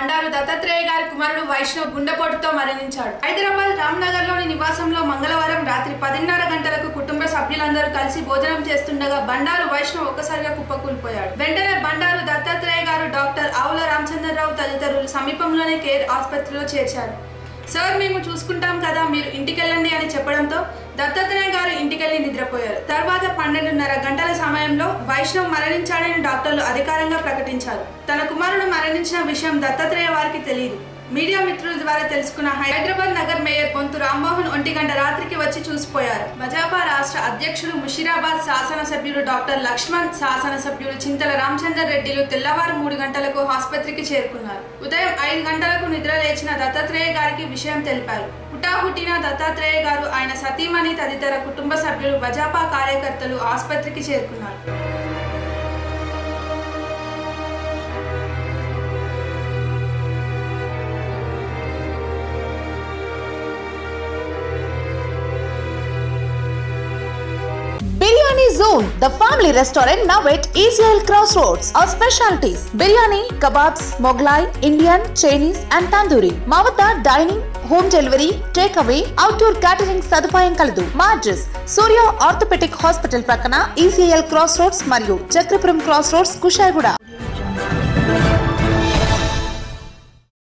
బండారు దత్తాత్రేయ గారి కుమారుడు వైష్ణవ్ గుండెపోటుతో మరణించాడు. హైదరాబాద్ రామ్నగర్లోని నివాసంలో మంగళవారం రాత్రి 10:30 గంటలకు కుటుంబ సభ్యులందరూ కలిసి భోజనం చేస్తుండగా బండారు వైష్ణవ్ ఒక్కసారిగా కుప్పకూలిపోయాడు. వెంటనే బండారు దత్తాత్రేయ గారు డాక్టర్ ఆవుల రామచంద్రరావు తదితరులు సమీపంలోనే కేర్ ఆసుపత్రిలో చేర్చారు. సార్ మేము చూసుకుంటాం కదా, మీరు ఇంటికెళ్ళండి అని చెప్పడంతో దత్తాత్రేయ గారు ఇంటికెళ్ళి నిద్రపోయారు. తర్వాత 12:30 గంటల సమయంలో వైష్ణవ్ మరణించాడని డాక్టర్లు అధికారంగా ప్రకటించారు. తన కుమారుడు మరణించిన విషయం దత్తాత్రేయ వారికి తెలియదు. మీడియా మిత్రుల ద్వారా తెలుసుకున్న హైదరాబాద్ నగర్ మేయర్ పొంతు రామ్మోహన్ 1 గంట రాత్రికి వచ్చి చూసిపోయారు. మజాపా రాష్ట్ర అధ్యక్షుడు ముషీరాబాద్ శాసనసభ్యుడు డాక్టర్ లక్ష్మణ్, శాసనసభ్యుడు చింతల రామచందర్ రెడ్డిలు తెల్లవారు 3 గంటలకు ఆసుపత్రికి చేరుకున్నారు. ఉదయం 5 గంటలకు నిద్ర లేచిన దత్తాత్రేయ గారికి విషయం తెలిపారు. హుటాహుటిన దత్తాత్రేయ గారు, ఆయన సతీమణి తదితర కుటుంబ సభ్యులు, మజాపా కార్యకర్తలు ఆసుపత్రికి చేరుకున్నారు. Zone, the family restaurant now at ECL Crossroads. Our specialties: biryani, kebabs, Moglai, Indian, Chinese, and tandoori. Mavata dining, home delivery, takeaway, outdoor catering sadupayam kaladu. Madras Surya Orthopedic Hospital prakana ECL Crossroads Mariyu Chakrapuram Crossroads Kushaiguda.